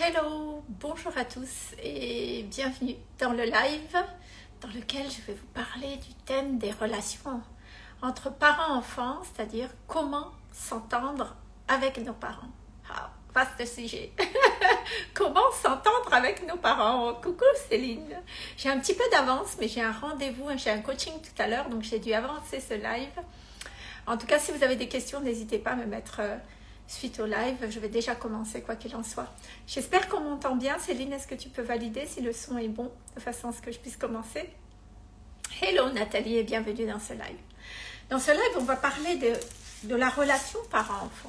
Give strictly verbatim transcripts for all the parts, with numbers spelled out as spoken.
Hello, bonjour à tous et bienvenue dans le live dans lequel je vais vous parler du thème des relations entre parents-enfants, c'est-à-dire comment s'entendre avec nos parents. Ah, vaste sujet. Comment s'entendre avec nos parents? Coucou Céline. J'ai un petit peu d'avance, mais j'ai un rendez-vous, j'ai un coaching tout à l'heure, donc j'ai dû avancer ce live. En tout cas, si vous avez des questions, n'hésitez pas à me mettre... Suite au live, je vais déjà commencer quoi qu'il en soit. J'espère qu'on m'entend bien. Céline, est-ce que tu peux valider si le son est bon, de façon à ce que je puisse commencer? Hello Nathalie et bienvenue dans ce live. Dans ce live, on va parler de, de la relation parent-enfant.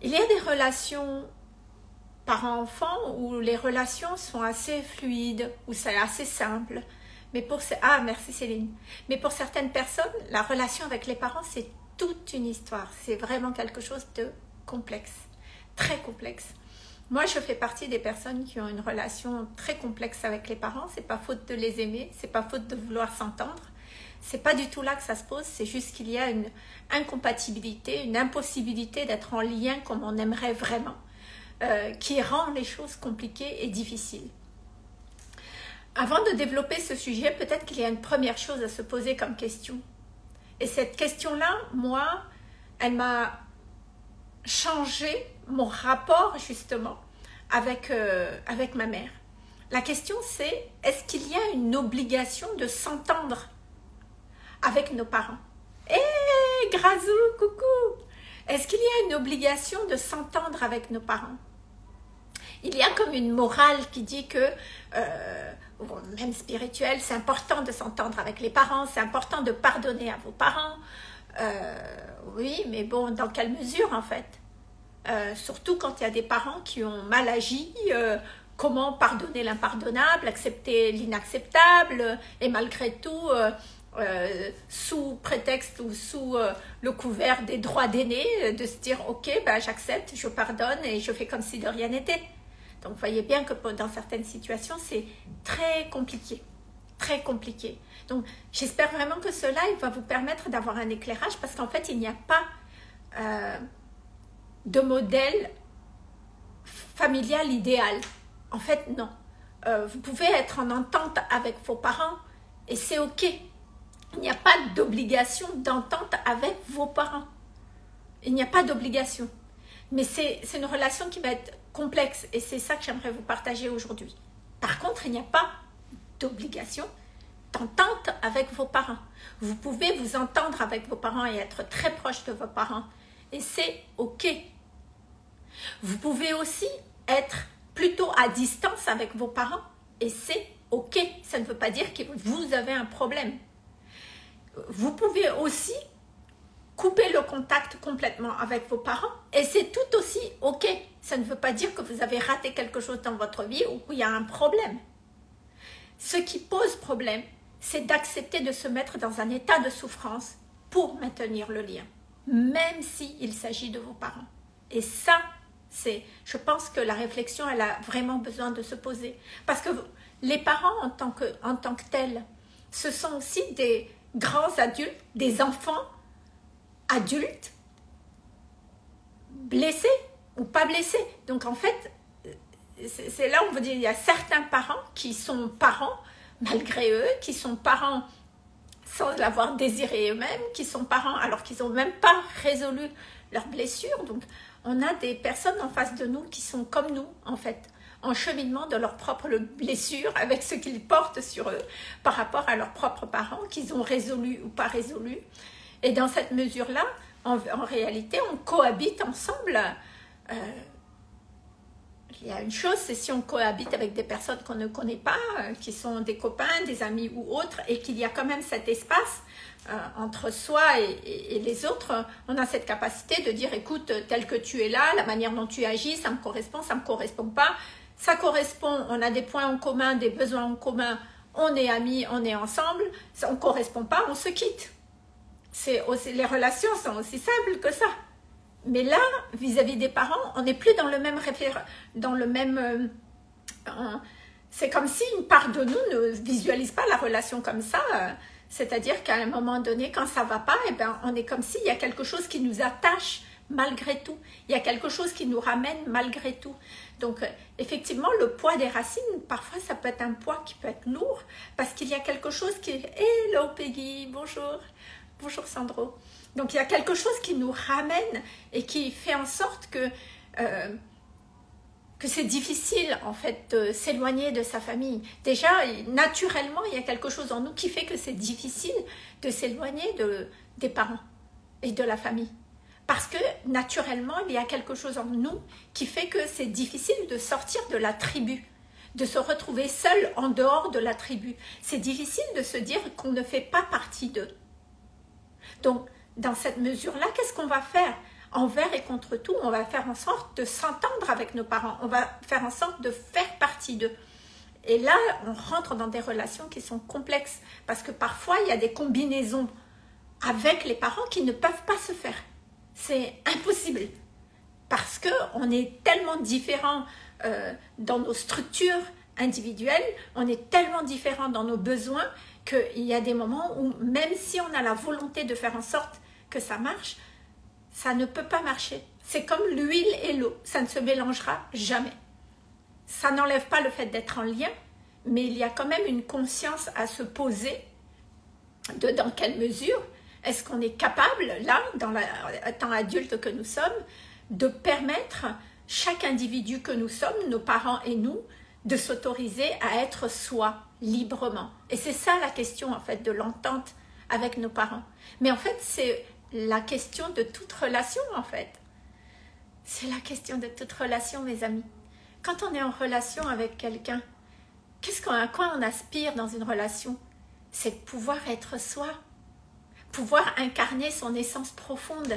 Il y a des relations parent-enfant où les relations sont assez fluides, où c'est assez simple. Mais pour ce... Ah, merci Céline. Mais pour certaines personnes, la relation avec les parents, c'est toute une histoire, c'est vraiment quelque chose de complexe, très complexe. Moi, je fais partie des personnes qui ont une relation très complexe avec les parents. C'est pas faute de les aimer, c'est pas faute de vouloir s'entendre. C'est pas du tout là que ça se pose, c'est juste qu'il y a une incompatibilité, une impossibilité d'être en lien comme on aimerait vraiment, euh, qui rend les choses compliquées et difficiles. Avant de développer ce sujet, peut-être qu'il y a une première chose à se poser comme question. Et cette question-là, moi, elle m'a changé mon rapport, justement, avec, euh, avec ma mère. La question, c'est, est-ce qu'il y a une obligation de s'entendre avec nos parents? Hé, hey, Grazou, coucou! Est-ce qu'il y a une obligation de s'entendre avec nos parents? Il y a comme une morale qui dit que... Euh, même spirituel, c'est important de s'entendre avec les parents, c'est important de pardonner à vos parents. Euh, oui, mais bon, dans quelle mesure en fait? euh, Surtout quand il y a des parents qui ont mal agi, euh, comment pardonner l'impardonnable, accepter l'inacceptable, et malgré tout, euh, euh, sous prétexte ou sous euh, le couvert des droits d'aînés, de se dire « Ok, ben, j'accepte, je pardonne et je fais comme si de rien n'était ». Donc, vous voyez bien que dans certaines situations, c'est très compliqué, très compliqué. Donc, j'espère vraiment que ce live va vous permettre d'avoir un éclairage parce qu'en fait, il n'y a pas euh, de modèle familial idéal. En fait, non. Euh, vous pouvez être en entente avec vos parents et c'est OK. Il n'y a pas d'obligation d'entente avec vos parents. Il n'y a pas d'obligation. Mais c'est une relation qui va être complexe et c'est ça que j'aimerais vous partager aujourd'hui. Par contre, il n'y a pas d'obligation d'entente avec vos parents. Vous pouvez vous entendre avec vos parents et être très proche de vos parents et c'est OK. Vous pouvez aussi être plutôt à distance avec vos parents et c'est OK. Ça ne veut pas dire que vous avez un problème. Vous pouvez aussi couper le contact complètement avec vos parents et c'est tout aussi OK. Ça ne veut pas dire que vous avez raté quelque chose dans votre vie ou qu'il y a un problème. Ce qui pose problème, c'est d'accepter de se mettre dans un état de souffrance pour maintenir le lien, même s'il s'agit de vos parents. Et ça, c'est, je pense que la réflexion, elle a vraiment besoin de se poser. Parce que les parents, en tant que, en tant que tels, ce sont aussi des grands adultes, des enfants, adultes, blessés ou pas blessés. Donc en fait, c'est là où on veut dire qu'il y a certains parents qui sont parents malgré eux, qui sont parents sans l'avoir désiré eux-mêmes, qui sont parents alors qu'ils n'ont même pas résolu leurs blessures. Donc on a des personnes en face de nous qui sont comme nous en fait, en cheminement de leurs propres blessures avec ce qu'ils portent sur eux par rapport à leurs propres parents qu'ils ont résolus ou pas résolus. Et dans cette mesure-là, en, en réalité, on cohabite ensemble. Euh, il y a une chose, c'est si on cohabite avec des personnes qu'on ne connaît pas, euh, qui sont des copains, des amis ou autres, et qu'il y a quand même cet espace euh, entre soi et, et, et les autres, on a cette capacité de dire, écoute, tel que tu es là, la manière dont tu agis, ça me correspond, ça ne me correspond pas. Ça correspond, on a des points en commun, des besoins en commun, on est amis, on est ensemble, ça ne correspond pas, on se quitte. Aussi, les relations sont aussi simples que ça. Mais là, vis-à-vis des parents, on n'est plus dans le même référent, dans le même... Euh, c'est comme si une part de nous ne visualise pas la relation comme ça. Euh, C'est-à-dire qu'à un moment donné, quand ça ne va pas, eh ben, on est comme s'il y a quelque chose qui nous attache malgré tout. Il y a quelque chose qui nous ramène malgré tout. Donc, euh, effectivement, le poids des racines, parfois, ça peut être un poids qui peut être lourd parce qu'il y a quelque chose qui... Hello Peggy, bonjour. Bonjour Sandro. Donc, il y a quelque chose qui nous ramène et qui fait en sorte que... Euh, que c'est difficile en fait de s'éloigner de sa famille. Déjà, naturellement, il y a quelque chose en nous qui fait que c'est difficile de s'éloigner de, des parents et de la famille. Parce que naturellement, il y a quelque chose en nous qui fait que c'est difficile de sortir de la tribu, de se retrouver seul en dehors de la tribu. C'est difficile de se dire qu'on ne fait pas partie d'eux. Donc, dans cette mesure-là, qu'est-ce qu'on va faire ? Envers et contre tout, on va faire en sorte de s'entendre avec nos parents. On va faire en sorte de faire partie d'eux. Et là, on rentre dans des relations qui sont complexes. Parce que parfois, il y a des combinaisons avec les parents qui ne peuvent pas se faire. C'est impossible. Parce qu'on est tellement différents euh, dans nos structures individuelles. On est tellement différents dans nos besoins qu'il y a des moments où, même si on a la volonté de faire en sorte que ça marche, ça ne peut pas marcher. C'est comme l'huile et l'eau. Ça ne se mélangera jamais. Ça n'enlève pas le fait d'être en lien, mais il y a quand même une conscience à se poser de dans quelle mesure est-ce qu'on est capable, là, dans l'étant adulte que nous sommes, de permettre chaque individu que nous sommes, nos parents et nous, de s'autoriser à être soi, librement. Et c'est ça la question, en fait, de l'entente avec nos parents. Mais en fait, c'est... la question de toute relation, en fait. C'est la question de toute relation, mes amis. Quand on est en relation avec quelqu'un, qu'est-ce qu'on, à quoi on aspire dans une relation? C'est de pouvoir être soi, pouvoir incarner son essence profonde,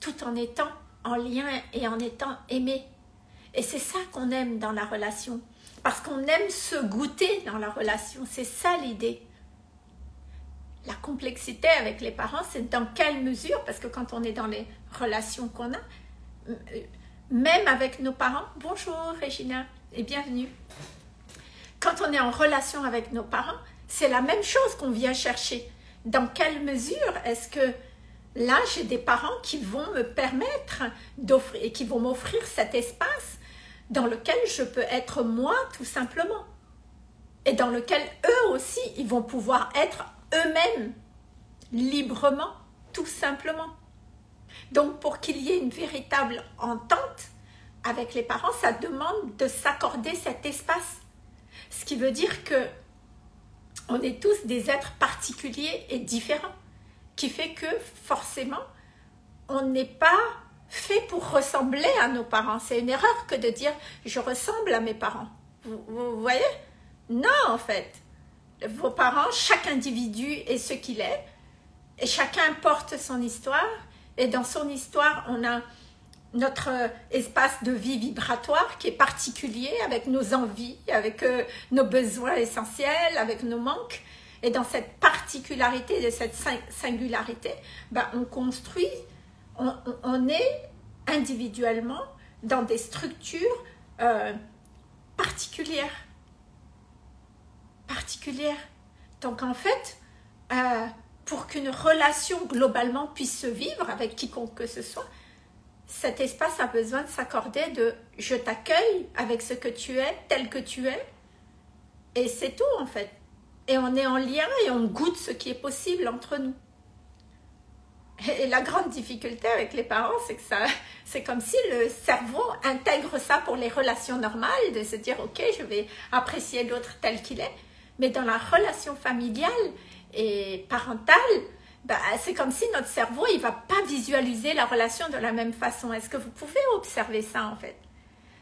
tout en étant en lien et en étant aimé. Et c'est ça qu'on aime dans la relation, parce qu'on aime se goûter dans la relation, c'est ça l'idée. La complexité avec les parents, c'est dans quelle mesure, parce que quand on est dans les relations qu'on a, même avec nos parents, bonjour Regina et bienvenue. Quand on est en relation avec nos parents, c'est la même chose qu'on vient chercher. Dans quelle mesure est-ce que là, j'ai des parents qui vont me permettre d'offrir et qui vont m'offrir cet espace dans lequel je peux être moi tout simplement et dans lequel eux aussi, ils vont pouvoir être eux-mêmes, librement, tout simplement. Donc, pour qu'il y ait une véritable entente avec les parents, ça demande de s'accorder cet espace. Ce qui veut dire que on est tous des êtres particuliers et différents, qui fait que, forcément, on n'est pas fait pour ressembler à nos parents. C'est une erreur que de dire « je ressemble à mes parents ». Vous, vous voyez? Non, en fait. Vos parents, chaque individu est ce qu'il est et chacun porte son histoire et dans son histoire, on a notre espace de vie vibratoire qui est particulier avec nos envies, avec nos besoins essentiels, avec nos manques et dans cette particularité de cette singularité, ben on construit, on, on est individuellement dans des structures euh, particulières. particulière. Donc en fait, euh, pour qu'une relation globalement puisse se vivre avec quiconque que ce soit, cet espace a besoin de s'accorder de « je t'accueille avec ce que tu es, tel que tu es » et c'est tout en fait. Et on est en lien et on goûte ce qui est possible entre nous. Et la grande difficulté avec les parents, c'est que ça, c'est comme si le cerveau intègre ça pour les relations normales, de se dire « ok, je vais apprécier l'autre tel qu'il est ». Mais dans la relation familiale et parentale, bah, c'est comme si notre cerveau, il ne va pas visualiser la relation de la même façon. Est-ce que vous pouvez observer ça, en fait?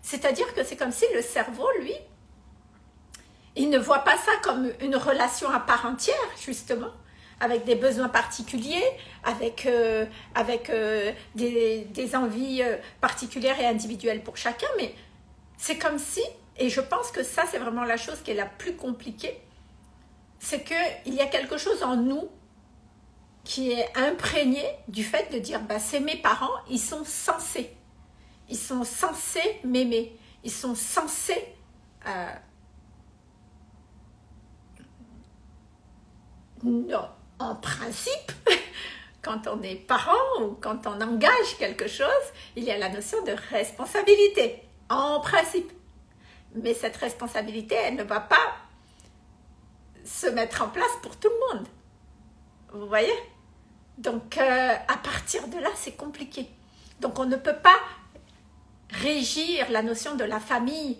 C'est-à-dire que c'est comme si le cerveau, lui, il ne voit pas ça comme une relation à part entière, justement, avec des besoins particuliers, avec, euh, avec euh, des, des envies particulières et individuelles pour chacun. Mais c'est comme si, et je pense que ça, c'est vraiment la chose qui est la plus compliquée, c'est qu'il y a quelque chose en nous qui est imprégné du fait de dire bah, c'est mes parents, ils sont censés. Ils sont censés m'aimer. Ils sont censés euh, non, en principe, quand on est parent ou quand on engage quelque chose, il y a la notion de responsabilité, en principe. Mais cette responsabilité, elle ne va pas se mettre en place pour tout le monde. Vous voyez? Donc, euh, à partir de là, c'est compliqué. Donc, on ne peut pas régir la notion de la famille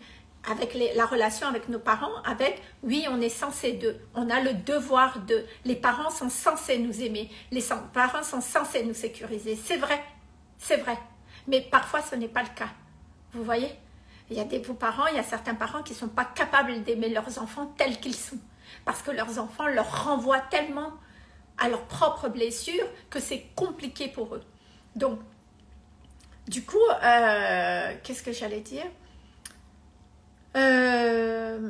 avec les, la relation avec nos parents, avec « oui, on est censé d'eux, on a le devoir d'eux, les parents sont censés nous aimer, les parents sont censés nous sécuriser. » C'est vrai, c'est vrai. Mais parfois, ce n'est pas le cas. Vous voyez? Il y a des beaux parents, il y a certains parents qui ne sont pas capables d'aimer leurs enfants tels qu'ils sont. Parce que leurs enfants leur renvoient tellement à leurs propres blessures que c'est compliqué pour eux. Donc, du coup, euh, qu'est-ce que j'allais dire ? Euh,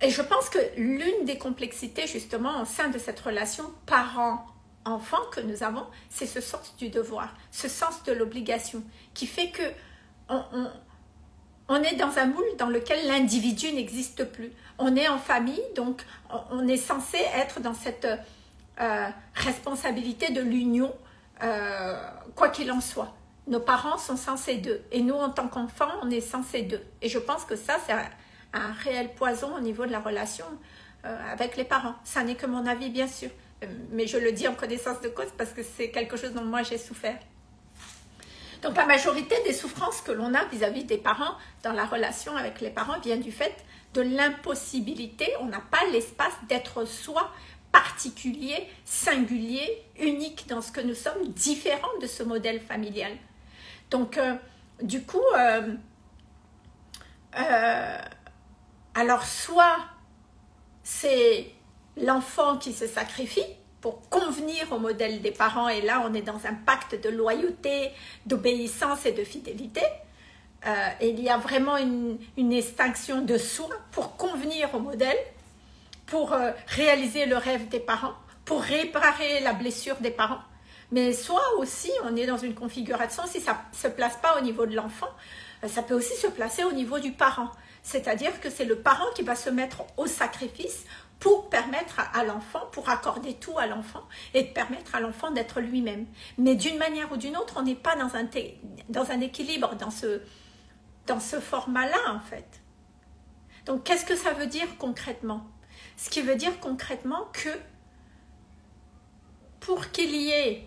et je pense que l'une des complexités justement au sein de cette relation parent-enfant que nous avons, c'est ce sens du devoir, ce sens de l'obligation qui fait que on, on, on est dans un moule dans lequel l'individu n'existe plus. On est en famille, donc on, on est censé être dans cette euh, responsabilité de l'union, euh, quoi qu'il en soit. Nos parents sont censés d'eux. Et nous, en tant qu'enfants, on est censés d'eux. Et je pense que ça, c'est un, un réel poison au niveau de la relation euh, avec les parents. Ça n'est que mon avis, bien sûr. Mais je le dis en connaissance de cause parce que c'est quelque chose dont moi, j'ai souffert. Donc, la majorité des souffrances que l'on a vis-à-vis des parents dans la relation avec les parents vient du fait de l'impossibilité. On n'a pas l'espace d'être soi, particulier, singulier, unique dans ce que nous sommes, différent de ce modèle familial. Donc, euh, du coup, euh, euh, alors soit c'est l'enfant qui se sacrifie pour convenir au modèle des parents, et là on est dans un pacte de loyauté, d'obéissance et de fidélité, euh, et il y a vraiment une, une extinction de soi pour convenir au modèle, pour euh, réaliser le rêve des parents, pour réparer la blessure des parents. Mais soit aussi, on est dans une configuration, si ça ne se place pas au niveau de l'enfant, ça peut aussi se placer au niveau du parent. C'est-à-dire que c'est le parent qui va se mettre au sacrifice pour permettre à l'enfant, pour accorder tout à l'enfant et permettre à l'enfant d'être lui-même. Mais d'une manière ou d'une autre, on n'est pas dans un, dans un équilibre, dans ce, dans ce format-là, en fait. Donc, qu'est-ce que ça veut dire concrètement? Ce qui veut dire concrètement que pour qu'il y ait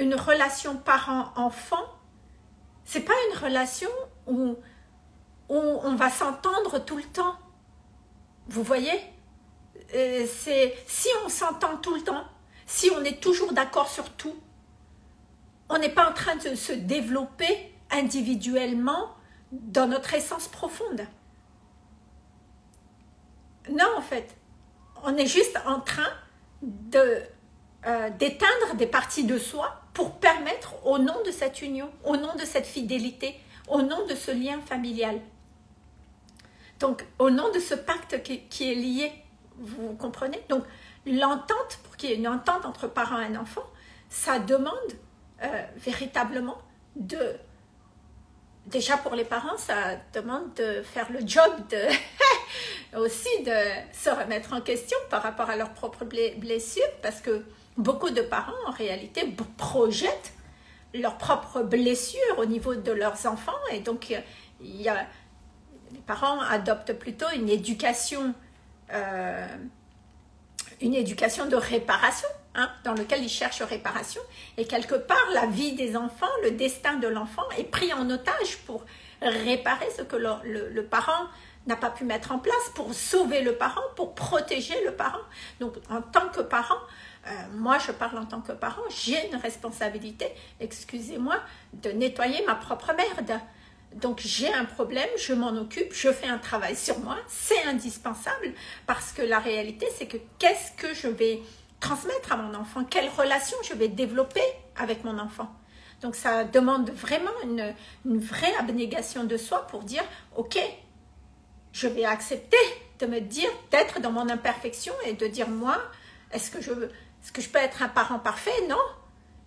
une relation parent-enfant, c'est pas une relation où, où on va s'entendre tout le temps. Vous voyez, c'est si on s'entend tout le temps, si on est toujours d'accord sur tout, on n'est pas en train de se développer individuellement dans notre essence profonde. Non, en fait, on est juste en train de euh, d'éteindre des parties de soi pour permettre, au nom de cette union, au nom de cette fidélité, au nom de ce lien familial, donc au nom de ce pacte qui, qui est lié, vous comprenez? Donc l'entente, pour qu'il y ait une entente entre parents et enfants, ça demande euh, véritablement de, déjà pour les parents, ça demande de faire le job, de aussi de se remettre en question par rapport à leurs propres blessures, parce que beaucoup de parents, en réalité, projettent leurs propres blessures au niveau de leurs enfants. Et donc, il y a, les parents adoptent plutôt une éducation, euh, une éducation de réparation, hein, dans laquelle ils cherchent réparation. Et quelque part, la vie des enfants, le destin de l'enfant est pris en otage pour réparer ce que le, le, le parent n'a pas pu mettre en place, pour sauver le parent, pour protéger le parent. Donc, en tant que parent, Euh, moi, je parle en tant que parent, j'ai une responsabilité, excusez-moi, de nettoyer ma propre merde. Donc, j'ai un problème, je m'en occupe, je fais un travail sur moi, c'est indispensable, parce que la réalité, c'est que qu'est-ce que je vais transmettre à mon enfant? Quelle relation je vais développer avec mon enfant? Donc, ça demande vraiment une, une vraie abnégation de soi pour dire, ok, je vais accepter de me dire, d'être dans mon imperfection et de dire, moi, est-ce que je veux... Est-ce que je peux être un parent parfait? Non.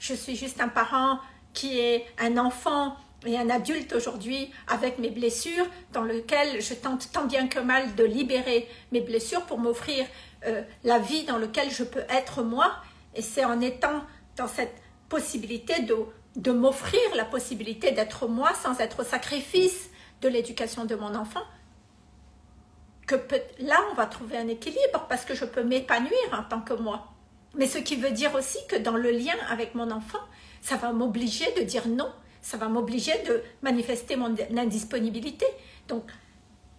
Je suis juste un parent qui est un enfant et un adulte aujourd'hui avec mes blessures, dans lequel je tente tant bien que mal de libérer mes blessures pour m'offrir euh, la vie dans laquelle je peux être moi Et c'est en étant dans cette possibilité de, de m'offrir la possibilité d'être moi sans être au sacrifice de l'éducation de mon enfant que peut, là on va trouver un équilibre, parce que je peux m'épanouir en tant que moi. Mais ce qui veut dire aussi que dans le lien avec mon enfant, ça va m'obliger de dire non, ça va m'obliger de manifester mon indisponibilité. Donc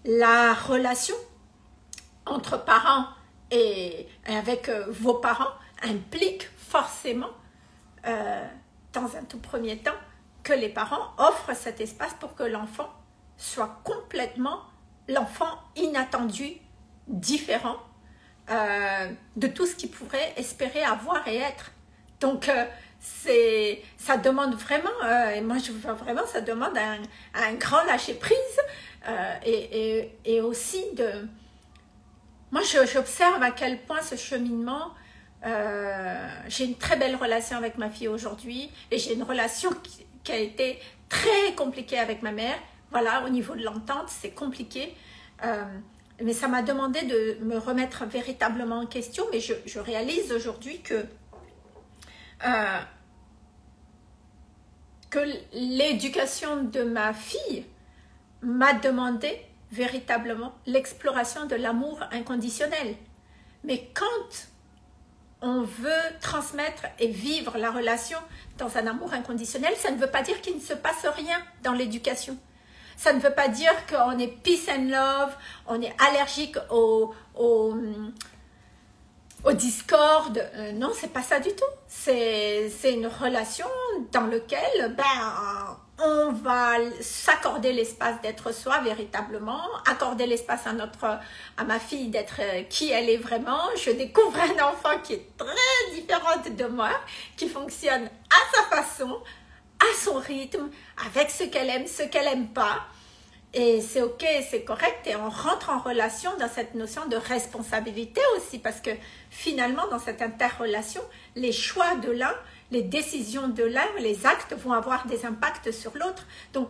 la relation entre parents et avec vos parents implique forcément, euh, dans un tout premier temps, que les parents offrent cet espace pour que l'enfant soit complètement l'enfant inattendu, différent euh, de tout ce qu'il pourrait espérer avoir et être. Donc, euh, c'est, ça demande vraiment, euh, et moi je vois vraiment, ça demande un, un grand lâcher-prise euh, et, et, et aussi de... Moi, j'observe à quel point ce cheminement... Euh, j'ai une très belle relation avec ma fille aujourd'hui, et j'ai une relation qui, qui a été très compliquée avec ma mère. Voilà, au niveau de l'entente, c'est compliqué. Euh, mais ça m'a demandé de me remettre véritablement en question. Mais je, je réalise aujourd'hui que, euh, que l'éducation de ma fille m'a demandé véritablement l'exploration de l'amour inconditionnel. Mais quand on veut transmettre et vivre la relation dans un amour inconditionnel, ça ne veut pas dire qu'il ne se passe rien dans l'éducation. Ça ne veut pas dire qu'on est peace and love, on est allergique au, au, au discord. Euh, non, c'est pas ça du tout. C'est une relation dans laquelle ben, on va s'accorder l'espace d'être soi véritablement, accorder l'espace à, notre, à ma fille d'être qui elle est vraiment. Je découvre un enfant qui est très différent de moi, qui fonctionne à sa façon, à son rythme, avec ce qu'elle aime, ce qu'elle n'aime pas. Et c'est ok, c'est correct. Et on rentre en relation dans cette notion de responsabilité aussi, parce que finalement, dans cette interrelation, les choix de l'un, les décisions de l'un, les actes vont avoir des impacts sur l'autre. Donc,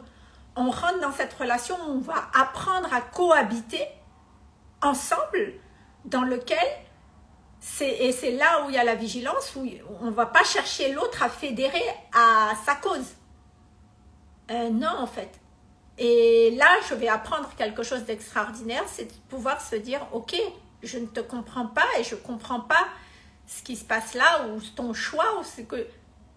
on rentre dans cette relation où on va apprendre à cohabiter ensemble, dans lequel... Et c'est là où il y a la vigilance, où on ne va pas chercher l'autre à fédérer à sa cause. Euh, non, en fait. Et là, je vais apprendre quelque chose d'extraordinaire, c'est de pouvoir se dire « Ok, je ne te comprends pas et je ne comprends pas ce qui se passe là ou ton choix. » ou que...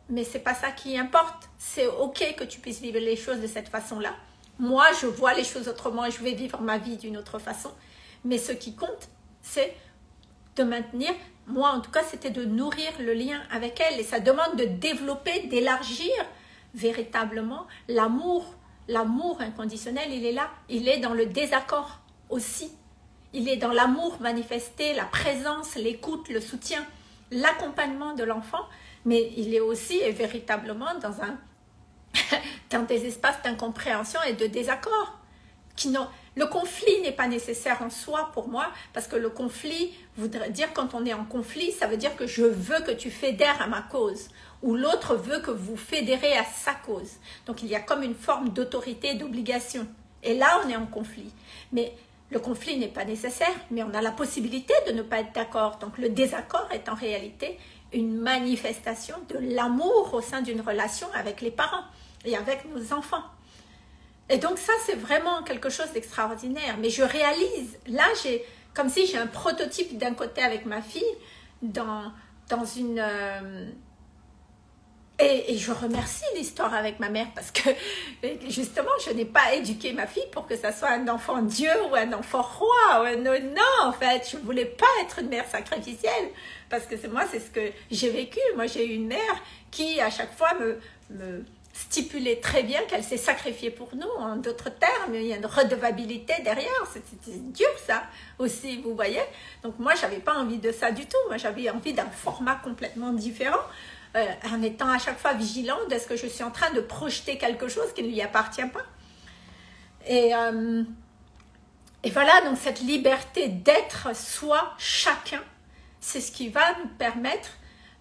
Mais ce n'est pas ça qui importe. C'est ok que tu puisses vivre les choses de cette façon-là. Moi, je vois les choses autrement et je vais vivre ma vie d'une autre façon. Mais ce qui compte, c'est... de maintenir, moi en tout cas, c'était de nourrir le lien avec elle. Et ça demande de développer, d'élargir véritablement l'amour. L'amour inconditionnel, il est là. Il est dans le désaccord aussi. Il est dans l'amour manifesté, la présence, l'écoute, le soutien, l'accompagnement de l'enfant. Mais il est aussi et véritablement dans, un dans des espaces d'incompréhension et de désaccord. Qui n'ont... Le conflit n'est pas nécessaire en soi pour moi, parce que le conflit voudrait dire, quand on est en conflit, ça veut dire que je veux que tu fédères à ma cause, ou l'autre veut que vous fédérez à sa cause. Donc il y a comme une forme d'autorité, d'obligation. Et là, on est en conflit. Mais le conflit n'est pas nécessaire, mais on a la possibilité de ne pas être d'accord. Donc le désaccord est en réalité une manifestation de l'amour au sein d'une relation avec les parents et avec nos enfants. Et donc ça, c'est vraiment quelque chose d'extraordinaire. Mais je réalise, là, j'ai comme si j'ai un prototype d'un côté avec ma fille, dans, dans une... Euh, et, et je remercie l'histoire avec ma mère, parce que justement, je n'ai pas éduqué ma fille pour que ça soit un enfant Dieu ou un enfant roi. Ou un, non, non, en fait, je ne voulais pas être une mère sacrificielle, parce que moi, c'est ce que j'ai vécu. Moi, j'ai eu une mère qui, à chaque fois, me... me stipulait très bien qu'elle s'est sacrifiée pour nous. En d'autres termes, il y a une redevabilité derrière. C'était dur, ça aussi, vous voyez. Donc moi, j'avais pas envie de ça du tout. Moi, j'avais envie d'un format complètement différent, euh, en étant à chaque fois vigilante. Est-ce que je suis en train de projeter quelque chose qui ne lui appartient pas? Et, euh, et voilà, donc cette liberté d'être soi, chacun, c'est ce qui va nous permettre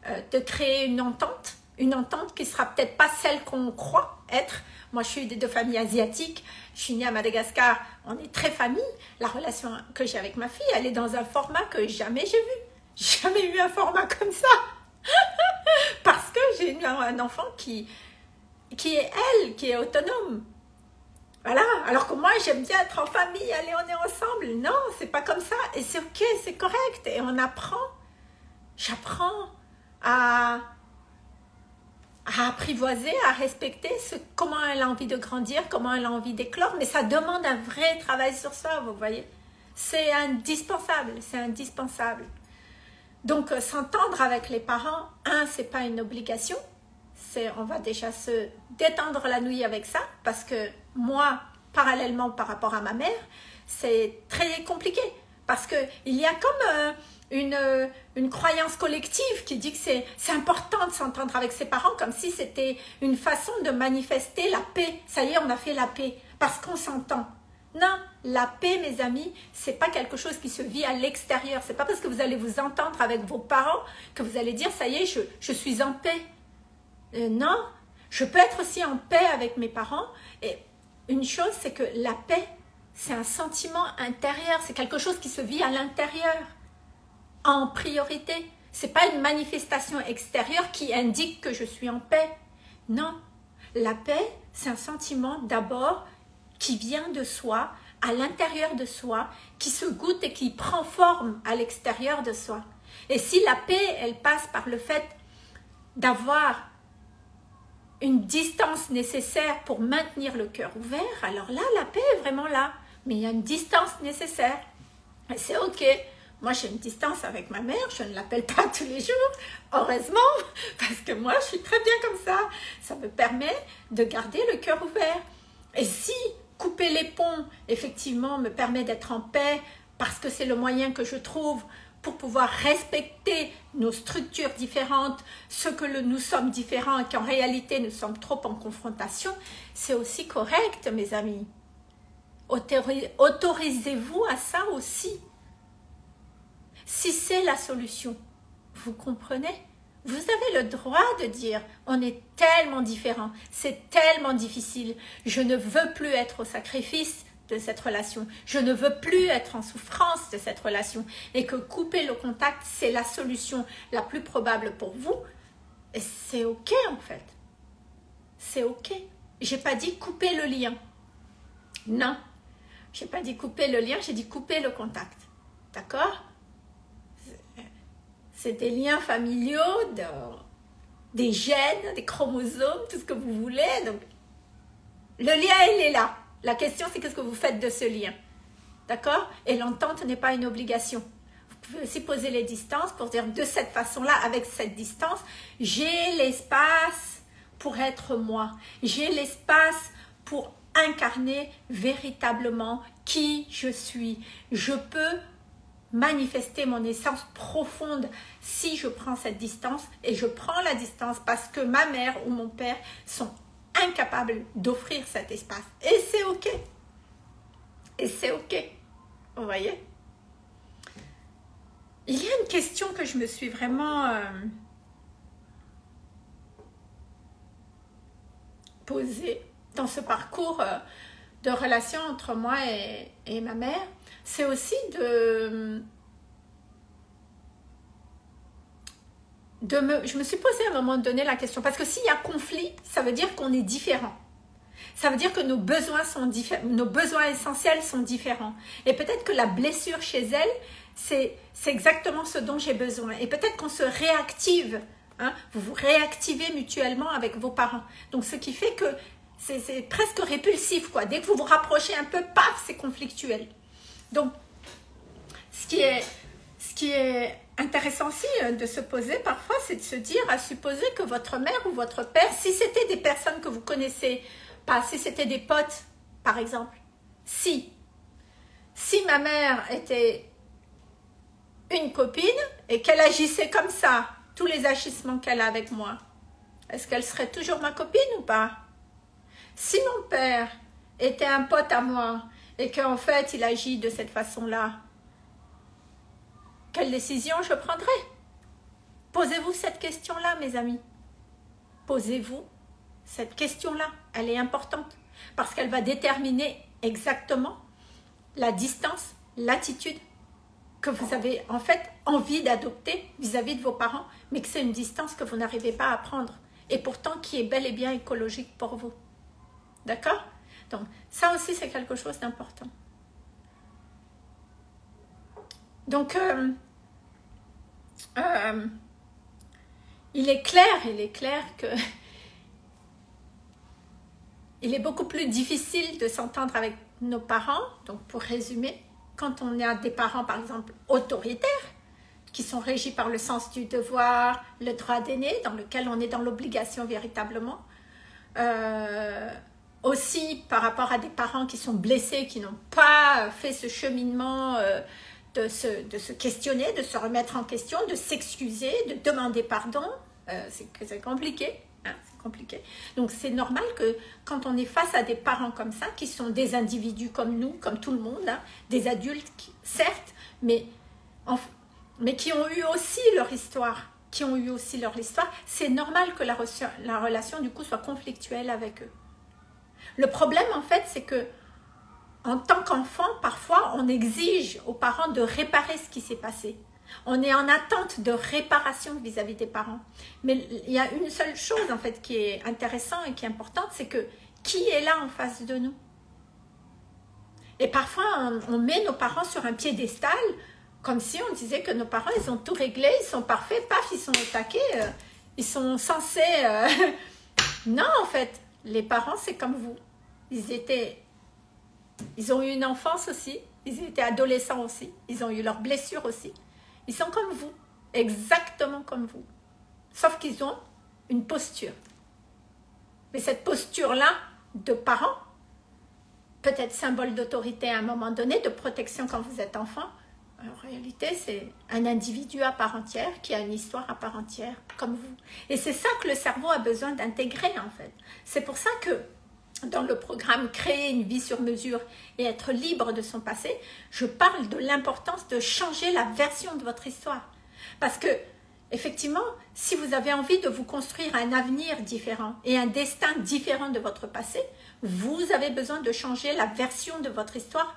euh, de créer une entente. Une entente qui ne sera peut-être pas celle qu'on croit être. Moi, je suis de famille asiatique. Je suis née à Madagascar. On est très famille. La relation que j'ai avec ma fille, elle est dans un format que jamais j'ai vu. J'ai jamais eu un format comme ça. Parce que j'ai eu un enfant qui, qui est elle, qui est autonome. Voilà, alors que moi j'aime bien être en famille, allez on est ensemble. Non, c'est pas comme ça et c'est ok, c'est correct et on apprend. J'apprends à, à apprivoiser, à respecter ce, comment elle a envie de grandir, comment elle a envie d'éclore. Mais ça demande un vrai travail sur soi, vous voyez. C'est indispensable, c'est indispensable. Donc euh, s'entendre avec les parents, un, c'est pas une obligation. On va déjà se détendre la nuit avec ça parce que moi, parallèlement par rapport à ma mère, c'est très compliqué parce qu'il y a comme euh, une, euh, une croyance collective qui dit que c'est important de s'entendre avec ses parents comme si c'était une façon de manifester la paix. Ça y est, on a fait la paix parce qu'on s'entend. Non, la paix, mes amis, c'est pas quelque chose qui se vit à l'extérieur. C'est pas parce que vous allez vous entendre avec vos parents que vous allez dire ça y est, je, je suis en paix. Euh, non, je peux être aussi en paix avec mes parents. Et une chose, c'est que la paix, c'est un sentiment intérieur. C'est quelque chose qui se vit à l'intérieur, en priorité. Ce n'est pas une manifestation extérieure qui indique que je suis en paix. Non, la paix, c'est un sentiment d'abord qui vient de soi, à l'intérieur de soi, qui se goûte et qui prend forme à l'extérieur de soi. Et si la paix, elle passe par le fait d'avoir une distance nécessaire pour maintenir le cœur ouvert, alors là, la paix est vraiment là. Mais il y a une distance nécessaire. Et c'est ok. Moi, j'ai une distance avec ma mère. Je ne l'appelle pas tous les jours. Heureusement, parce que moi, je suis très bien comme ça. Ça me permet de garder le cœur ouvert. Et si couper les ponts, effectivement, me permet d'être en paix, parce que c'est le moyen que je trouve pour pouvoir respecter nos structures différentes, ce que le, nous sommes différents et qu'en réalité nous sommes trop en confrontation, c'est aussi correct, mes amis. Autorisez-vous à ça aussi. Si c'est la solution, vous comprenez? Vous avez le droit de dire « on est tellement différents, c'est tellement difficile, je ne veux plus être au sacrifice » de cette relation, je ne veux plus être en souffrance de cette relation et que couper le contact c'est la solution la plus probable pour vous et c'est ok en fait, c'est ok. J'ai pas dit couper le lien, non, j'ai pas dit couper le lien, j'ai dit couper le contact, d'accord? C'est des liens familiaux, de, des gènes, des chromosomes, tout ce que vous voulez, donc le lien il est là. La question, c'est qu'est-ce que vous faites de ce lien, d'accord? Et l'entente n'est pas une obligation. Vous pouvez aussi poser les distances pour dire de cette façon-là, avec cette distance, j'ai l'espace pour être moi. J'ai l'espace pour incarner véritablement qui je suis. Je peux manifester mon essence profonde si je prends cette distance et je prends la distance parce que ma mère ou mon père sont incapable d'offrir cet espace. Et c'est ok. Et c'est ok. Vous voyez? Il y a une question que je me suis vraiment euh, posée dans ce parcours euh, de relation entre moi et, et ma mère. C'est aussi de... De me, je me suis posé à un moment donné la question. Parce que s'il y a conflit, ça veut dire qu'on est différent. Ça veut dire que nos besoins, sont diffé nos besoins essentiels sont différents. Et peut-être que la blessure chez elle, c'est exactement ce dont j'ai besoin. Et peut-être qu'on se réactive. Hein, vous vous réactivez mutuellement avec vos parents. Donc ce qui fait que c'est presque répulsif, quoi. Dès que vous vous rapprochez un peu, paf, c'est conflictuel. Donc, ce qui est... Ce qui est intéressant aussi de se poser parfois, c'est de se dire à supposer que votre mère ou votre père, si c'était des personnes que vous connaissez pas, si c'était des potes par exemple, si si ma mère était une copine et qu'elle agissait comme ça, tous les agissements qu'elle a avec moi, est-ce qu'elle serait toujours ma copine ou pas? Si mon père était un pote à moi et qu'en fait il agit de cette façon-là, quelle décision je prendrai? Posez-vous cette question-là, mes amis. Posez-vous cette question-là. Elle est importante parce qu'elle va déterminer exactement la distance, l'attitude que vous avez en fait envie d'adopter vis-à-vis de vos parents, mais que c'est une distance que vous n'arrivez pas à prendre et pourtant qui est bel et bien écologique pour vous. D'accord? Donc ça aussi c'est quelque chose d'important. Donc euh, euh, il est clair, il est clair que il est beaucoup plus difficile de s'entendre avec nos parents. Donc pour résumer, quand on a des parents par exemple autoritaires, qui sont régis par le sens du devoir, le droit d'aîné, dans lequel on est dans l'obligation véritablement, euh, aussi par rapport à des parents qui sont blessés, qui n'ont pas fait ce cheminement euh, de, se, de se questionner, de se remettre en question, de s'excuser, de demander pardon, euh, c'est compliqué. Hein, c'est compliqué. Donc c'est normal que quand on est face à des parents comme ça, qui sont des individus comme nous, comme tout le monde, hein, des adultes qui, certes, mais, en, mais qui ont eu aussi leur histoire, qui ont eu aussi leur histoire, c'est normal que la, la relation du coup soit conflictuelle avec eux. Le problème en fait, c'est que en tant qu'enfant, parfois on exige aux parents de réparer ce qui s'est passé. On est en attente de réparation vis-à-vis des parents. Mais il y a une seule chose en fait qui est intéressante et qui est importante, c'est que qui est là en face de nous? Et parfois on, on met nos parents sur un piédestal comme si on disait que nos parents ils ont tout réglé, ils sont parfaits, paf, ils sont au taquet, euh, ils sont censés... Euh... Non en fait, les parents c'est comme vous. Ils étaient... Ils ont eu une enfance aussi, ils étaient adolescents aussi, ils ont eu leurs blessures aussi. Ils sont comme vous, exactement comme vous, sauf qu'ils ont une posture. Mais cette posture-là de parent, peut-être symbole d'autorité à un moment donné, de protection quand vous êtes enfant, en réalité c'est un individu à part entière qui a une histoire à part entière, comme vous. Et c'est ça que le cerveau a besoin d'intégrer en fait. C'est pour ça que dans le programme « Créer une vie sur mesure et être libre de son passé », je parle de l'importance de changer la version de votre histoire. Parce que, effectivement, si vous avez envie de vous construire un avenir différent et un destin différent de votre passé, vous avez besoin de changer la version de votre histoire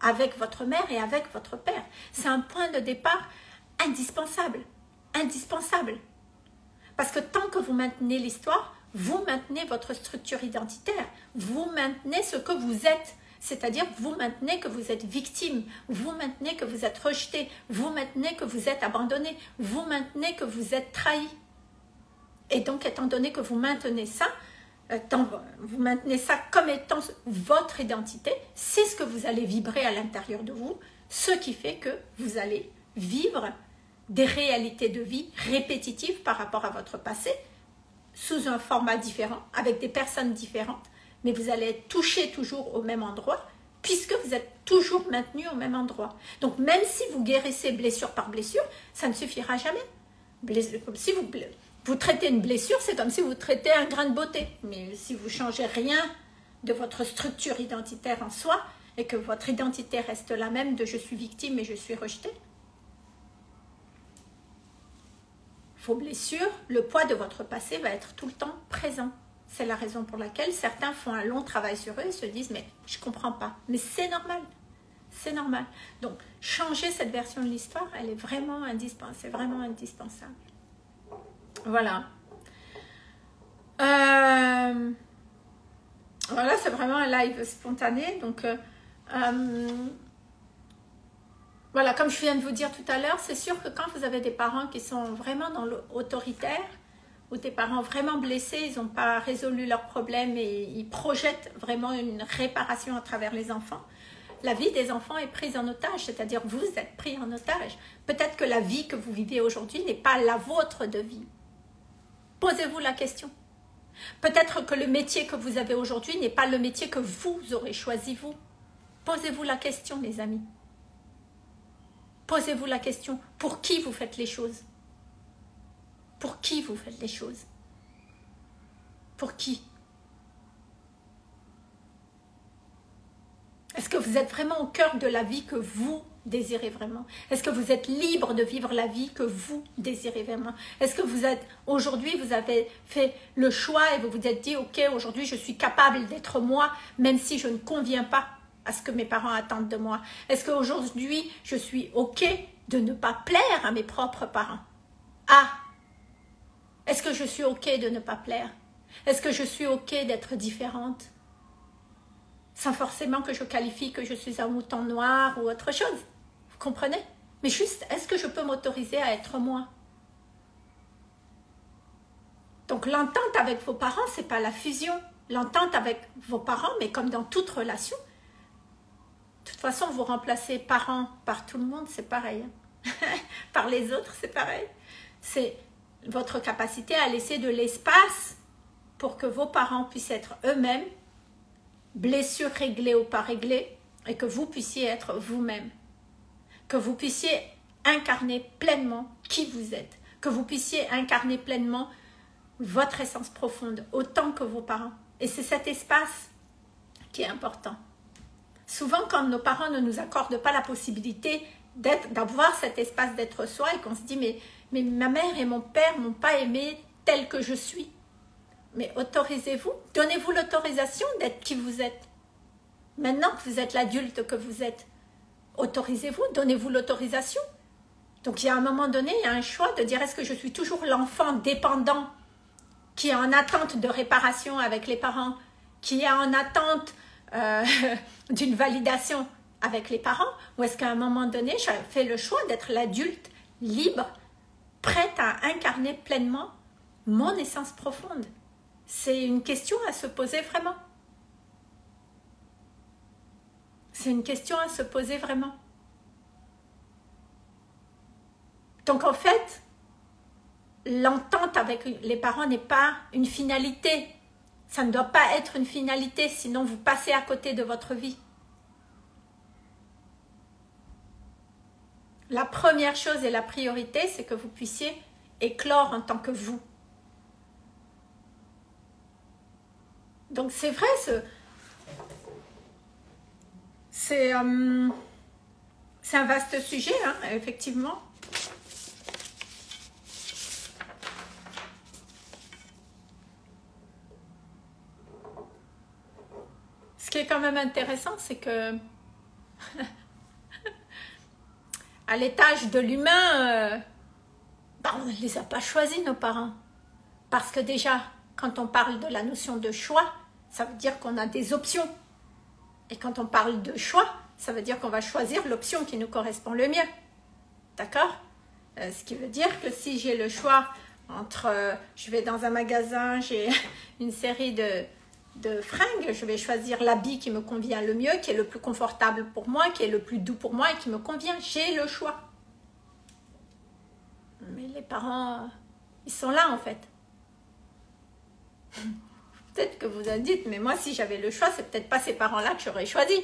avec votre mère et avec votre père. C'est un point de départ indispensable. Indispensable. Parce que tant que vous maintenez l'histoire, vous maintenez votre structure identitaire, vous maintenez ce que vous êtes, c'est-à-dire vous maintenez que vous êtes victime, vous maintenez que vous êtes rejeté, vous maintenez que vous êtes abandonné, vous maintenez que vous êtes trahi. Et donc, étant donné que vous maintenez ça, vous maintenez ça comme étant votre identité, c'est ce que vous allez vibrer à l'intérieur de vous, ce qui fait que vous allez vivre des réalités de vie répétitives par rapport à votre passé, sous un format différent, avec des personnes différentes, mais vous allez être touché toujours au même endroit, puisque vous êtes toujours maintenu au même endroit. Donc même si vous guérissez blessure par blessure, ça ne suffira jamais. Blessure, comme si vous, vous traitez une blessure, c'est comme si vous traitez un grain de beauté. Mais si vous ne changez rien de votre structure identitaire en soi, et que votre identité reste la même de « je suis victime et je suis rejetée », vos blessures, le poids de votre passé va être tout le temps présent. C'est la raison pour laquelle certains font un long travail sur eux et se disent « mais je comprends pas ». Mais c'est normal, c'est normal. Donc, changer cette version de l'histoire, elle est vraiment indispensable, vraiment indispensable. Voilà. Euh, voilà, c'est vraiment un live spontané. Donc, euh, euh, voilà, comme je viens de vous dire tout à l'heure, c'est sûr que quand vous avez des parents qui sont vraiment dans l'autoritaire, ou des parents vraiment blessés, ils n'ont pas résolu leurs problèmes et ils projettent vraiment une réparation à travers les enfants, la vie des enfants est prise en otage, c'est-à-dire vous êtes pris en otage. Peut-être que la vie que vous vivez aujourd'hui n'est pas la vôtre de vie. Posez-vous la question. Peut-être que le métier que vous avez aujourd'hui n'est pas le métier que vous aurez choisi vous. Posez-vous la question, mes amis. Posez-vous la question, pour qui vous faites les choses? Pour qui vous faites les choses? Pour qui? Est-ce que vous êtes vraiment au cœur de la vie que vous désirez vraiment? Est-ce que vous êtes libre de vivre la vie que vous désirez vraiment? Est-ce que vous êtes, aujourd'hui, vous avez fait le choix et vous vous êtes dit, ok, aujourd'hui, je suis capable d'être moi, même si je ne conviens pas à ce que mes parents attendent de moi? Est-ce qu'aujourd'hui, je suis OK de ne pas plaire à mes propres parents? Ah! Est-ce que je suis OK de ne pas plaire? Est-ce que je suis OK d'être différente? Sans forcément que je qualifie que je suis un mouton noir ou autre chose. Vous comprenez? Mais juste, est-ce que je peux m'autoriser à être moi? Donc l'entente avec vos parents, ce n'est pas la fusion. L'entente avec vos parents, mais comme dans toute relation, de toute façon, vous remplacez parents par tout le monde, c'est pareil. Hein. Par les autres, c'est pareil. C'est votre capacité à laisser de l'espace pour que vos parents puissent être eux-mêmes, blessures réglées ou pas réglées, et que vous puissiez être vous-même. Que vous puissiez incarner pleinement qui vous êtes. Que vous puissiez incarner pleinement votre essence profonde, autant que vos parents. Et c'est cet espace qui est important. Souvent, quand nos parents ne nous accordent pas la possibilité d'avoir cet espace d'être soi et qu'on se dit mais, « mais ma mère et mon père ne m'ont pas aimé tel que je suis ». Mais autorisez-vous, donnez-vous l'autorisation d'être qui vous êtes. Maintenant que vous êtes l'adulte que vous êtes, autorisez-vous, donnez-vous l'autorisation. Donc il y a un moment donné, il y a un choix de dire « est-ce que je suis toujours l'enfant dépendant qui est en attente de réparation avec les parents, qui est en attente Euh, d'une validation avec les parents, ou est-ce qu'à un moment donné, j'ai fait le choix d'être l'adulte libre, prête à incarner pleinement mon essence profonde? C'est une question à se poser vraiment. C'est une question à se poser vraiment. Donc en fait, l'entente avec les parents n'est pas une finalité. Ça ne doit pas être une finalité, sinon vous passez à côté de votre vie. La première chose et la priorité, c'est que vous puissiez éclore en tant que vous. Donc c'est vrai, ce, c'est euh, c'est un vaste sujet, hein, effectivement. Ce qui est quand même intéressant, c'est que à l'étage de l'humain, euh, ben on ne les a pas choisis nos parents. Parce que déjà, quand on parle de la notion de choix, ça veut dire qu'on a des options. Et quand on parle de choix, ça veut dire qu'on va choisir l'option qui nous correspond le mieux. D'accord? euh, Ce qui veut dire que si j'ai le choix entre, euh, je vais dans un magasin, j'ai une série de... de fringues, je vais choisir l'habit qui me convient le mieux, qui est le plus confortable pour moi, qui est le plus doux pour moi et qui me convient. J'ai le choix. Mais les parents, ils sont là en fait. Peut-être que vous en dites, mais moi si j'avais le choix, c'est peut-être pas ces parents-là que j'aurais choisi.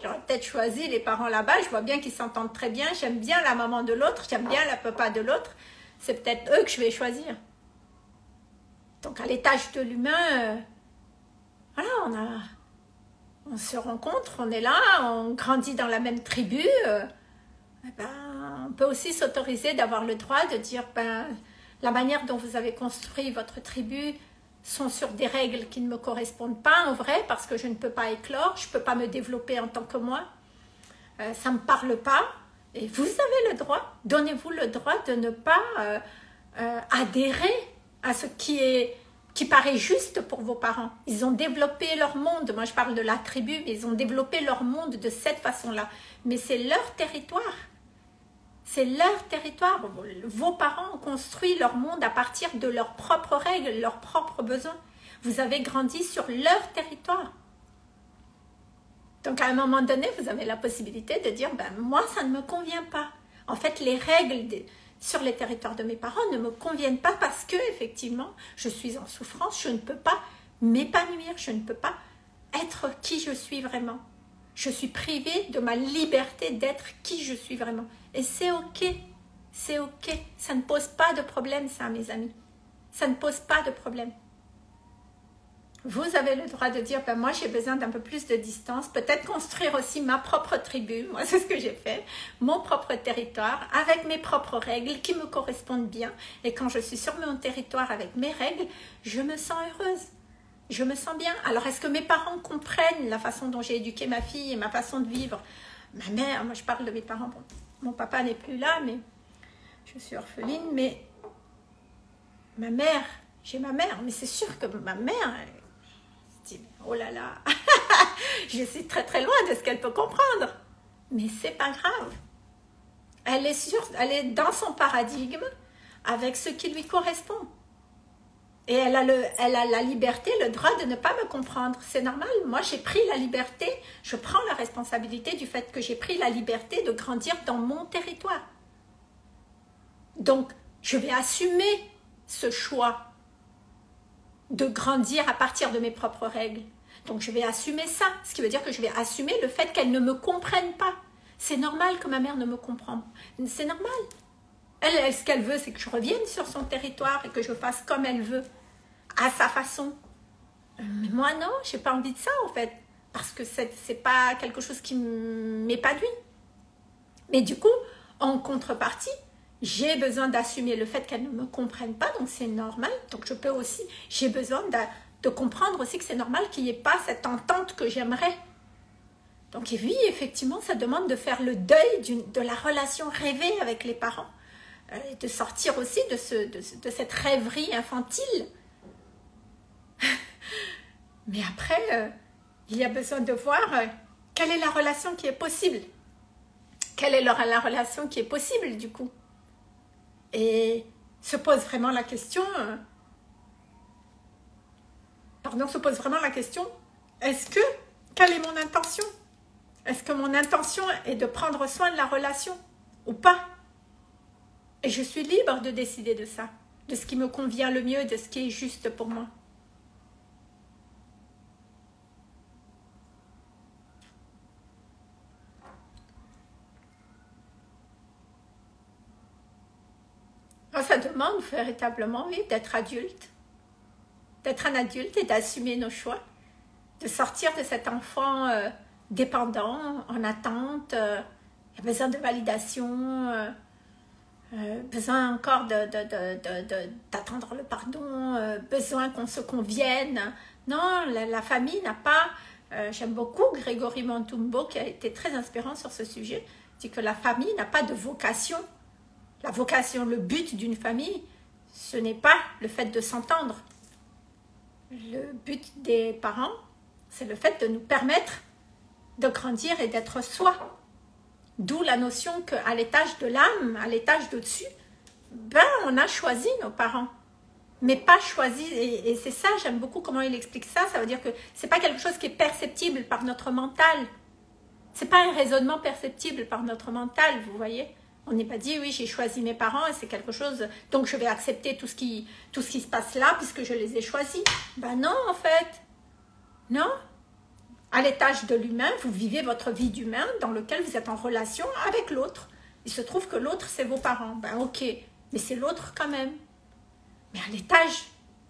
J'aurais peut-être choisi les parents là-bas, je vois bien qu'ils s'entendent très bien, j'aime bien la maman de l'autre, j'aime bien la papa de l'autre, c'est peut-être eux que je vais choisir. Donc à l'étage de l'humain... Voilà, on, a, on se rencontre, on est là, on grandit dans la même tribu. Euh, ben, on peut aussi s'autoriser d'avoir le droit de dire ben, la manière dont vous avez construit votre tribu sont sur des règles qui ne me correspondent pas en vrai parce que je ne peux pas éclore, je ne peux pas me développer en tant que moi. Euh, ça ne me parle pas. Et vous avez le droit, donnez-vous le droit de ne pas euh, euh, adhérer à ce qui est... qui paraît juste pour vos parents. Ils ont développé leur monde. Moi, je parle de la tribu, mais ils ont développé leur monde de cette façon-là. Mais c'est leur territoire. C'est leur territoire. Vos parents ont construit leur monde à partir de leurs propres règles, leurs propres besoins. Vous avez grandi sur leur territoire. Donc, à un moment donné, vous avez la possibilité de dire, ben, moi, ça ne me convient pas. En fait, les règles... des... sur les territoires de mes parents ne me conviennent pas parce que, effectivement, je suis en souffrance, je ne peux pas m'épanouir, je ne peux pas être qui je suis vraiment. Je suis privée de ma liberté d'être qui je suis vraiment. Et c'est ok, c'est ok. Ça ne pose pas de problème, ça, mes amis. Ça ne pose pas de problème. Vous avez le droit de dire, ben moi j'ai besoin d'un peu plus de distance, peut-être construire aussi ma propre tribu, moi c'est ce que j'ai fait, mon propre territoire, avec mes propres règles qui me correspondent bien. Et quand je suis sur mon territoire avec mes règles, je me sens heureuse. je me sens bien. Alors, est-ce que mes parents comprennent la façon dont j'ai éduqué ma fille et ma façon de vivre? Ma mère, moi je parle de mes parents, bon, mon papa n'est plus là, mais je suis orpheline, mais ma mère, j'ai ma mère, mais c'est sûr que ma mère, elle dit, oh là là, je suis très très loin de ce qu'elle peut comprendre, mais c'est pas grave. Elle est sûre, elle est dans son paradigme avec ce qui lui correspond. Et elle a, le, elle a la liberté, le droit de ne pas me comprendre. C'est normal. Moi, j'ai pris la liberté. Je prends la responsabilité du fait que j'ai pris la liberté de grandir dans mon territoire. Donc, je vais assumer ce choix de grandir à partir de mes propres règles. Donc, je vais assumer ça. Ce qui veut dire que je vais assumer le fait qu'elle ne me comprenne pas. C'est normal que ma mère ne me comprenne pas. C'est normal. Elle, elle, ce qu'elle veut, c'est que je revienne sur son territoire et que je fasse comme elle veut. À sa façon. Mais moi non, j'ai pas envie de ça en fait, parce que c'est pas quelque chose qui m'épanouit. Mais du coup, en contrepartie, j'ai besoin d'assumer le fait qu'elle ne me comprenne pas, donc c'est normal. Donc je peux aussi, j'ai besoin de, de comprendre aussi que c'est normal qu'il n'y ait pas cette entente que j'aimerais. Donc et oui, effectivement, ça demande de faire le deuil d'une, de la relation rêvée avec les parents, et de sortir aussi de, ce, de, de cette rêverie infantile. Mais après, euh, il y a besoin de voir euh, quelle est la relation qui est possible. Quelle est leur, la relation qui est possible, du coup. Et se pose vraiment la question... Euh, pardon, se pose vraiment la question, est-ce que... Quelle est mon intention? Est-ce que mon intention est de prendre soin de la relation ou pas? Et je suis libre de décider de ça, de ce qui me convient le mieux, de ce qui est juste pour moi. Ça demande véritablement, oui, d'être adulte, d'être un adulte et d'assumer nos choix, de sortir de cet enfant euh, dépendant, en attente, euh, il y a besoin de validation, euh, euh, besoin encore de, de, de, de, de, d'attendre le pardon, euh, besoin qu'on se convienne. Non, la, la famille n'a pas... Euh, j'aime beaucoup Grégory Mantumbo qui a été très inspirant sur ce sujet, dit que la famille n'a pas de vocation. La vocation, le but d'une famille, ce n'est pas le fait de s'entendre. Le but des parents, c'est le fait de nous permettre de grandir et d'être soi. D'où la notion qu'à l'étage de l'âme, à l'étage d'au-dessus, ben, on a choisi nos parents, mais pas choisi. Et, et c'est ça, j'aime beaucoup comment il explique ça. Ça veut dire que ce n'est pas quelque chose qui est perceptible par notre mental. Ce n'est pas un raisonnement perceptible par notre mental, vous voyez. On n'est pas dit, oui, j'ai choisi mes parents et c'est quelque chose... Donc, je vais accepter tout ce qui, tout ce qui se passe là puisque je les ai choisis. Ben non, en fait. Non. À l'étage de l'humain, vous vivez votre vie d'humain dans lequel vous êtes en relation avec l'autre. Il se trouve que l'autre, c'est vos parents. Ben ok, mais c'est l'autre quand même. Mais à l'étage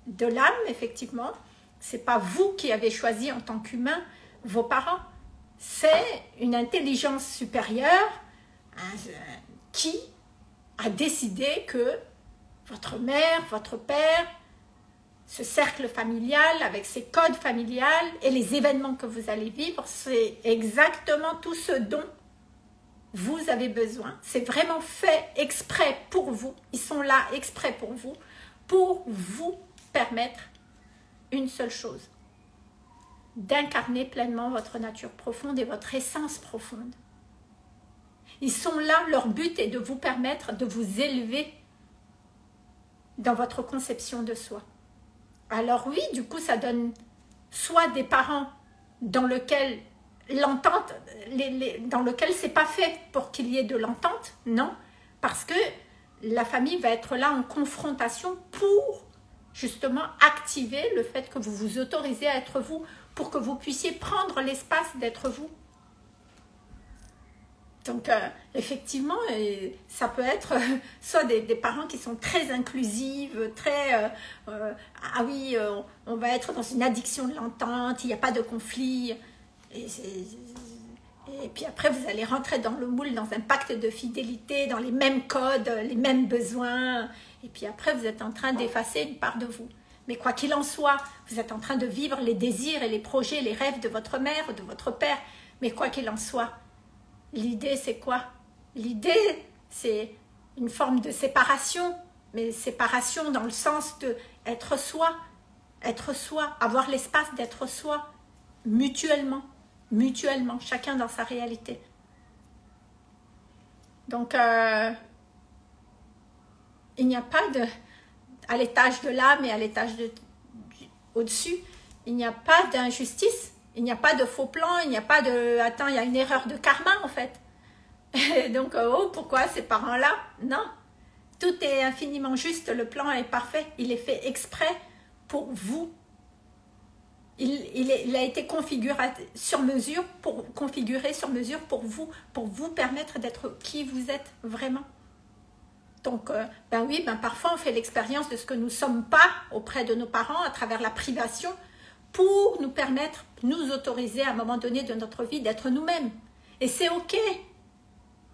de l'âme, effectivement, c'est pas vous qui avez choisi en tant qu'humain vos parents. C'est une intelligence supérieure... Un, qui a décidé que votre mère, votre père, ce cercle familial avec ses codes familiaux et les événements que vous allez vivre, c'est exactement tout ce dont vous avez besoin. C'est vraiment fait exprès pour vous. Ils sont là exprès pour vous, pour vous permettre une seule chose, d'incarner pleinement votre nature profonde et votre essence profonde. Ils sont là, leur but est de vous permettre de vous élever dans votre conception de soi. Alors oui, du coup, ça donne soit des parents dans lesquels l'entente, les, les, dans lesquels c'est pas fait pour qu'il y ait de l'entente, non, parce que la famille va être là en confrontation pour justement activer le fait que vous vous autorisez à être vous, pour que vous puissiez prendre l'espace d'être vous. Donc, euh, effectivement, et ça peut être euh, soit des, des parents qui sont très inclusives, très... Euh, euh, ah oui, euh, on va être dans une addiction de l'entente, il n'y a pas de conflit. Et, et, et puis après, vous allez rentrer dans le moule, dans un pacte de fidélité, dans les mêmes codes, les mêmes besoins. Et puis après, vous êtes en train d'effacer une part de vous. Mais quoi qu'il en soit, vous êtes en train de vivre les désirs et les projets, les rêves de votre mère, de votre père. Mais quoi qu'il en soit, l'idée c'est quoi? L'idée c'est une forme de séparation, mais séparation dans le sens de être soi, être soi, avoir l'espace d'être soi, mutuellement, mutuellement, chacun dans sa réalité. Donc, euh, il n'y a pas de... à l'étage de l'âme et à l'étage de, au-dessus, il n'y a pas d'injustice, il n'y a pas de faux plan, il n'y a pas de... attends, il y a une erreur de karma en fait. Et donc, oh, pourquoi ces parents-là? Non, tout est infiniment juste, le plan est parfait, il est fait exprès pour vous. Il, il, est, il a été configuré sur mesure pour, configuré sur mesure pour vous, pour vous permettre d'être qui vous êtes vraiment. Donc, euh, ben oui, ben parfois on fait l'expérience de ce que nous ne sommes pas auprès de nos parents à travers la privation pour nous permettre, nous autoriser à un moment donné de notre vie d'être nous-mêmes. Et c'est ok.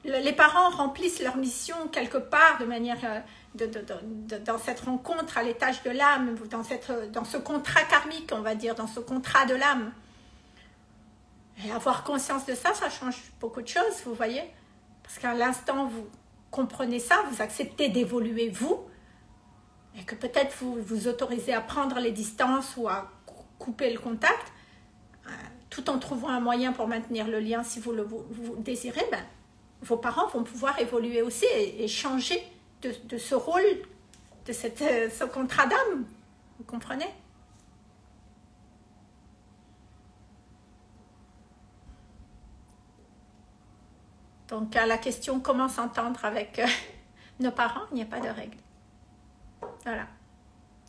Le, les parents remplissent leur mission quelque part de manière, euh, de, de, de, de, dans cette rencontre à l'étage de l'âme, dans, dans ce contrat karmique, on va dire, dans ce contrat de l'âme. Et avoir conscience de ça, ça change beaucoup de choses, vous voyez. Parce qu'à l'instant, vous... comprenez ça, vous acceptez d'évoluer vous, et que peut-être vous vous autorisez à prendre les distances ou à couper le contact, euh, tout en trouvant un moyen pour maintenir le lien si vous le vous, vous désirez, ben, vos parents vont pouvoir évoluer aussi et, et changer de, de ce rôle, de cette, euh, ce contrat d'âme, vous comprenez? Donc, à la question « Comment s'entendre avec euh, nos parents ?», il n'y a pas de règle. Voilà.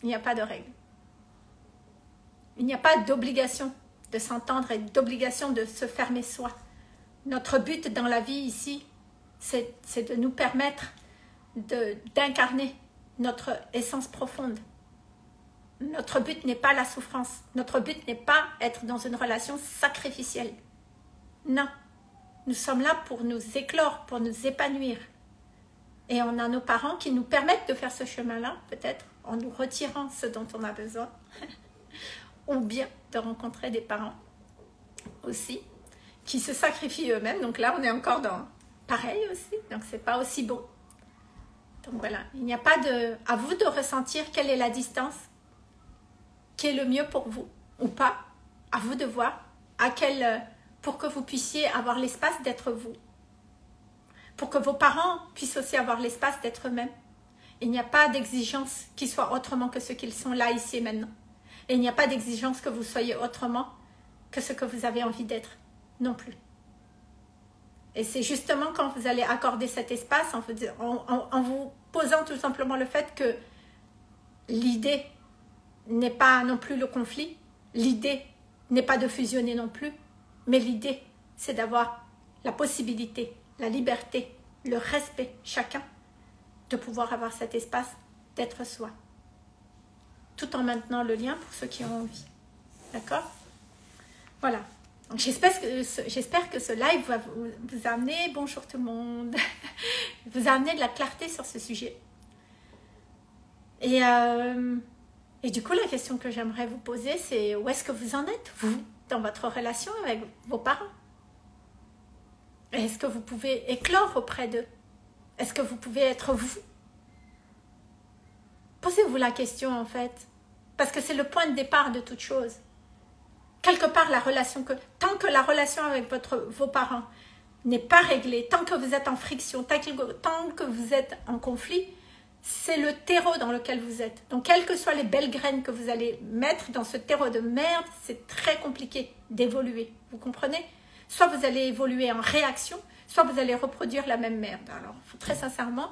Il n'y a pas de règle. Il n'y a pas d'obligation de s'entendre et d'obligation de se fermer soi. Notre but dans la vie ici, c'est de nous permettre d'incarner notre essence profonde. Notre but n'est pas la souffrance. Notre but n'est pas être dans une relation sacrificielle. Non. Nous sommes là pour nous éclore, pour nous épanouir. Et on a nos parents qui nous permettent de faire ce chemin-là, peut-être, en nous retirant ce dont on a besoin. Ou bien de rencontrer des parents aussi, qui se sacrifient eux-mêmes. Donc là, on est encore dans pareil aussi, donc c'est pas aussi beau. Donc voilà, il n'y a pas de... à vous de ressentir quelle est la distance, qui est le mieux pour vous, ou pas. À vous de voir à quelle... pour que vous puissiez avoir l'espace d'être vous. Pour que vos parents puissent aussi avoir l'espace d'être eux-mêmes. Il n'y a pas d'exigence qu'ils soient autrement que ceux qu'ils sont là, ici et maintenant. Et il n'y a pas d'exigence que vous soyez autrement que ce que vous avez envie d'être, non plus. Et c'est justement quand vous allez accorder cet espace, en vous, en, en vous posant tout simplement le fait que l'idée n'est pas non plus le conflit, l'idée n'est pas de fusionner non plus, mais l'idée, c'est d'avoir la possibilité, la liberté, le respect, chacun, de pouvoir avoir cet espace d'être soi. Tout en maintenant le lien pour ceux qui ont envie. D'accord? Voilà. J'espère que, que ce live va vous, vous amener, bonjour tout le monde, vous amener de la clarté sur ce sujet. Et, euh, et du coup, la question que j'aimerais vous poser, c'est où est-ce que vous en êtes, vous ? Dans votre relation avec vos parents? Est-ce que vous pouvez éclore auprès d'eux? Est-ce que vous pouvez être vous? Posez-vous la question en fait, parce que c'est le point de départ de toute chose. Quelque part, la relation que, tant que la relation avec votre, vos parents n'est pas réglée, tant que vous êtes en friction, tant que, tant que vous êtes en conflit, c'est le terreau dans lequel vous êtes. Donc, quelles que soient les belles graines que vous allez mettre dans ce terreau de merde, c'est très compliqué d'évoluer. Vous comprenez? Soit vous allez évoluer en réaction, soit vous allez reproduire la même merde. Alors, très sincèrement,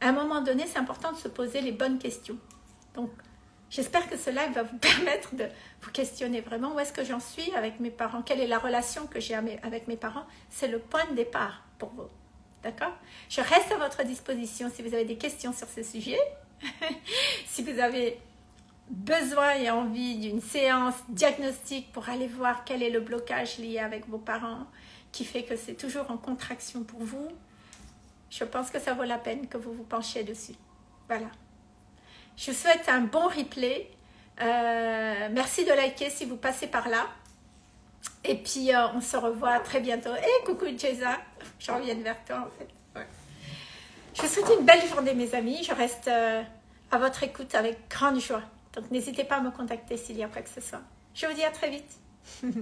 à un moment donné, c'est important de se poser les bonnes questions. Donc, j'espère que cela va vous permettre de vous questionner vraiment où est-ce que j'en suis avec mes parents, quelle est la relation que j'ai avec mes parents. C'est le point de départ pour vous. D'accord? Je reste à votre disposition si vous avez des questions sur ce sujet. Si vous avez besoin et envie d'une séance diagnostique pour aller voir quel est le blocage lié avec vos parents qui fait que c'est toujours en contraction pour vous, je pense que ça vaut la peine que vous vous penchiez dessus. Voilà. Je vous souhaite un bon replay, Euh, merci de liker si vous passez par là. Et puis, euh, on se revoit très bientôt. Et coucou, Jeza. Je reviens vers toi, en fait. Ouais. Je vous souhaite une belle journée, mes amis. Je reste euh, à votre écoute avec grande joie. Donc, n'hésitez pas à me contacter s'il y a quoi que ce soit. Je vous dis à très vite.